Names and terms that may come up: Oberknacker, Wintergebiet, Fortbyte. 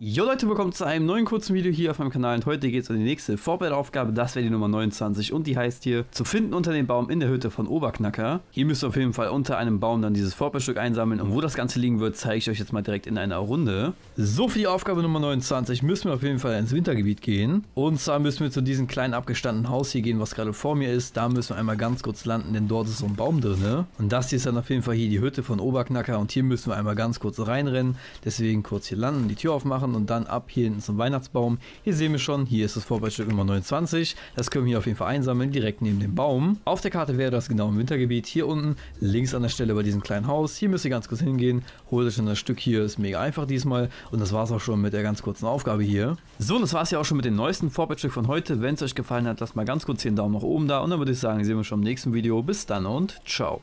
Jo Leute, willkommen zu einem neuen kurzen Video hier auf meinem Kanal und heute geht es um die nächste Fortbyte-Aufgabe, das wäre die Nummer 29 und die heißt hier, zu finden unter dem Baum in der Hütte von Oberknacker. Hier müsst ihr auf jeden Fall unter einem Baum dann dieses Fortbyte-Stück einsammeln und wo das Ganze liegen wird, zeige ich euch jetzt mal direkt in einer Runde. So, für die Aufgabe Nummer 29 müssen wir auf jeden Fall ins Wintergebiet gehen und zwar müssen wir zu diesem kleinen abgestandenen Haus hier gehen, was gerade vor mir ist. Da müssen wir einmal ganz kurz landen, denn dort ist so ein Baum drin, ne? Und das hier ist dann auf jeden Fall hier die Hütte von Oberknacker und hier müssen wir einmal ganz kurz reinrennen, deswegen kurz hier landen, die Tür aufmachen und dann ab hier hinten zum Weihnachtsbaum. Hier sehen wir schon, hier ist das Fortbyte-Stück Nummer 29. Das können wir hier auf jeden Fall einsammeln, direkt neben dem Baum. Auf der Karte wäre das genau im Wintergebiet. Hier unten, links an der Stelle bei diesem kleinen Haus. Hier müsst ihr ganz kurz hingehen. Holt euch dann das Stück hier, ist mega einfach diesmal. Und das war es auch schon mit der ganz kurzen Aufgabe hier. So, das war es ja auch schon mit dem neuesten Fortbyte-Stück von heute. Wenn es euch gefallen hat, lasst mal ganz kurz den Daumen nach oben da. Und dann würde ich sagen, sehen wir uns schon im nächsten Video. Bis dann und ciao.